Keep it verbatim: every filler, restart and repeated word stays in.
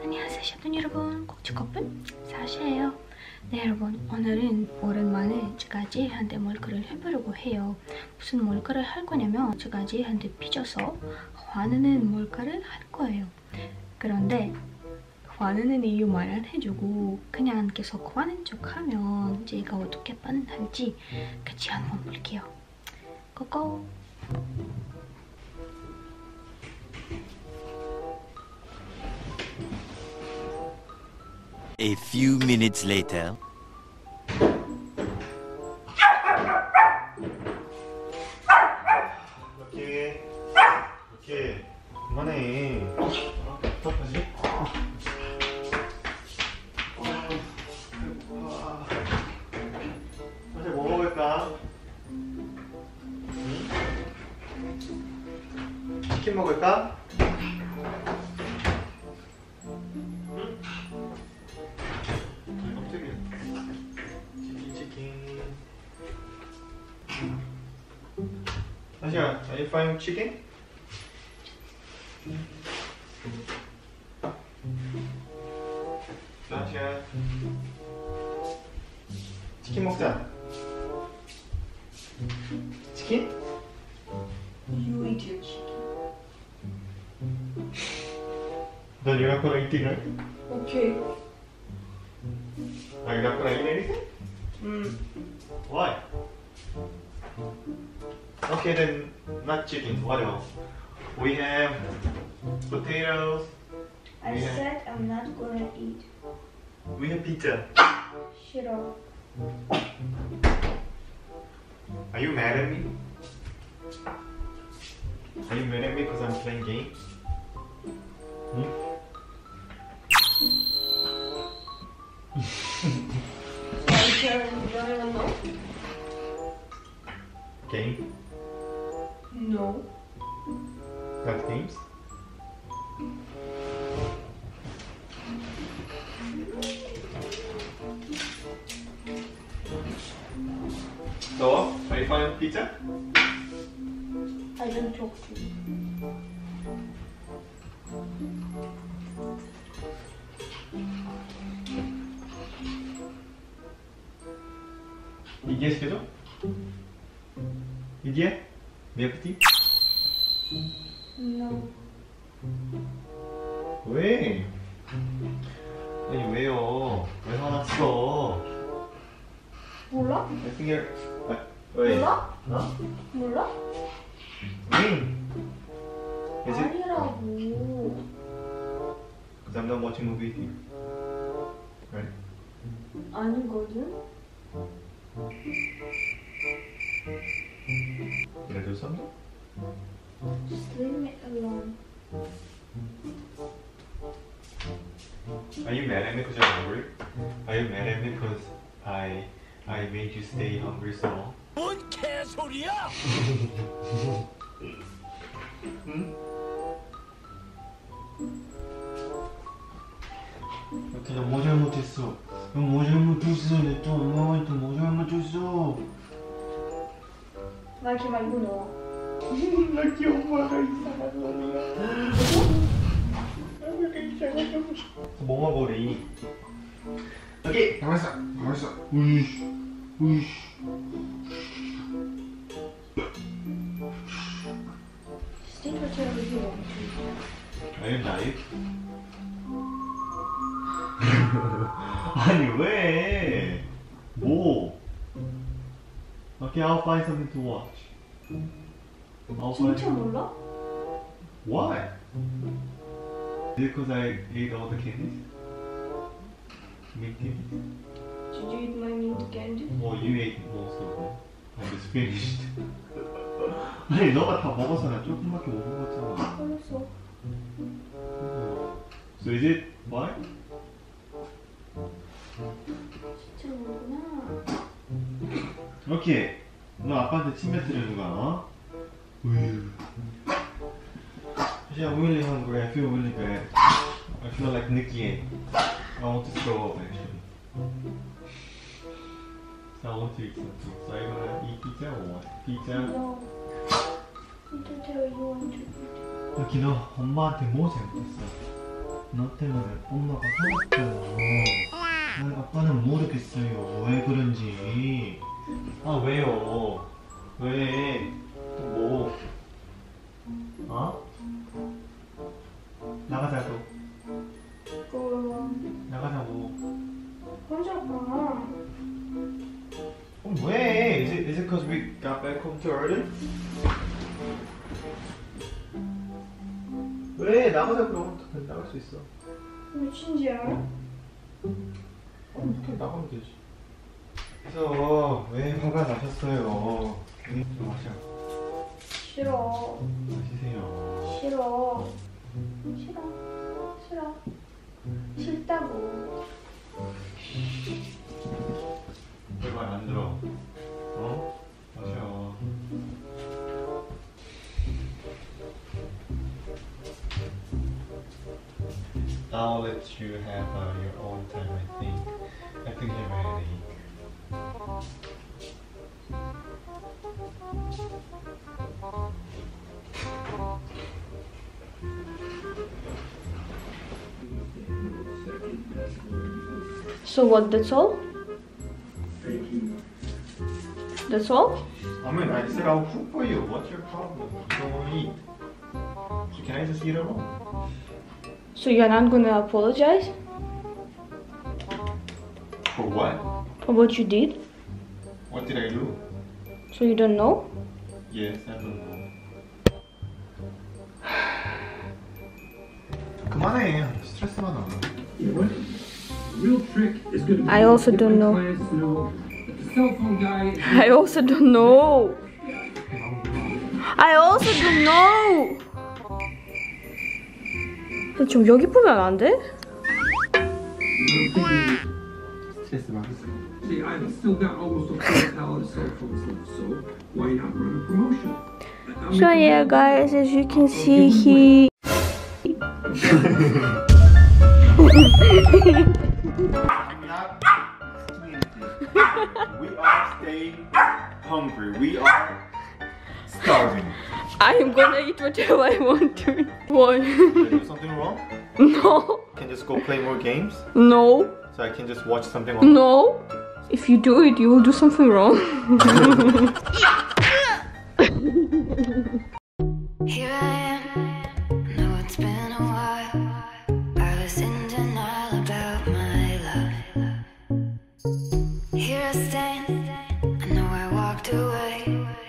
안녕하세요 샤픈 여러분, 고추커플 사샤예요. 네 여러분, 오늘은 오랜만에 제가 제이한테 몰카를 해보려고 해요. 무슨 몰카를 할 거냐면 제가 제이한테 삐져서 화내는 몰카를 할 거예요. 그런데 화내는 이유 말 안 해주고 그냥 계속 화낸 척하면 제이가 어떻게 반응할지 같이 한번 볼게요. 고고! A few minutes later. 오케이. 오케이. 그만해. 답답하지? 사실 뭐 먹을까? 치킨 먹을까? Sasha, are you fine with chicken? Sasha, 치킨 먹자. 치킨? You eat your chicken. Then you're not gonna eat dinner? Okay. Are you not gonna eat anything? Mm. Why? Okay, then not chicken. What else? We have potatoes. I we said have... I'm not gonna eat. We have pizza. Shut up. Are you mad at me? Are you mad at me because I'm playing games? Hmm? Game? No. That games? So, are you fine with pizza? I don't talk to you. Yes, you do? Иди, мне пойти. No. 왜? 아니 왜요? 왜 화났어? 몰라? I think you're... 아, 왜? 몰라? 어? 몰라? 응. 아니라고. Because I'm not watching movie with you. Right? 아니거든. Can I do something? Just leave me alone. Are you mad at me because you're hungry? Are you mad at me because I I made you stay hungry so long? 뭔 개소리야? 응? 나 그냥 뭐 잘못했어? 나 뭐 잘못했어? 내 또 엄마가 또 뭐 잘못했어? 나 걔 말고 너. 나 걔 엄마가 이상한 놈이야. 엄마가 이상한 놈이야. 뭐가 버리? 여기! 가만있어! 가만있어! 으이씨! 으이씨! 스테이크처럼 이렇게 먹어. 아니 나이? 아니 왜? 뭐? Okay, I'll find something to watch. I'll find something. Why? Is it because I ate all the candies? Meat candies? Did you eat my meat candies? Well, you ate most of them. I just finished. 아니, 너가 다 먹었잖아. 조금밖에 못 먹었잖아. 그랬어. So is it why? 진짜 먹구나. 오케이, 너 아빠한테 침 뱉으려는 거야, 어? 우유. 사실 I'm really hungry. I feel really bad. I feel like 느끼해. I want to throw up actually. I want to eat something. So I'm gonna eat pizza or what? Pizza? No. Pizza you want to eat. 여기 너 엄마한테 뭐 잘못했어? 너 때문에 엄마가 화났어요. 아빠는 모르겠어요. 왜 그런지. 아 왜요? 왜? 뭐? 어? 나가자고. 응. 나가자고. 혼자 가. Oh, wait, is it is it because we got back home too early? 왜 나가자 그럼 나갈 수 있어. 미친지야. 그럼 어떻게 나가면 되지? 그래서 왜 화가 나셨어요? 좀 마셔. 싫어. 마시세요. 싫어. 싫어. 싫어. 싫다고. 제발 안 들어. 어? 마셔. I'll let you have uh, your own time. I think. I think you're ready. So what? That's all? That's all? I mean, I said I'll cook for you. What's your problem? You don't want to eat. So can I just eat alone? So you're not gonna apologize? For what? For what you did? What did I do? So you don't know? Yes, I don't know. Come on, I'm stressed out. I also don't know. I also don't know. I also don't know. 지금 여기 보면 안 돼? 스트레스 받았어. So yeah, guys, as you can see, he. We are staying hungry. We are starving. I am gonna eat whatever I want to. What? Did I do something wrong? No. I can just go play more games? No. So I can just watch something wrong? No. If you do it, you will do something wrong. Here I am. No, it's been a while. I was in denial about my love. Here I stand. I know I walked away.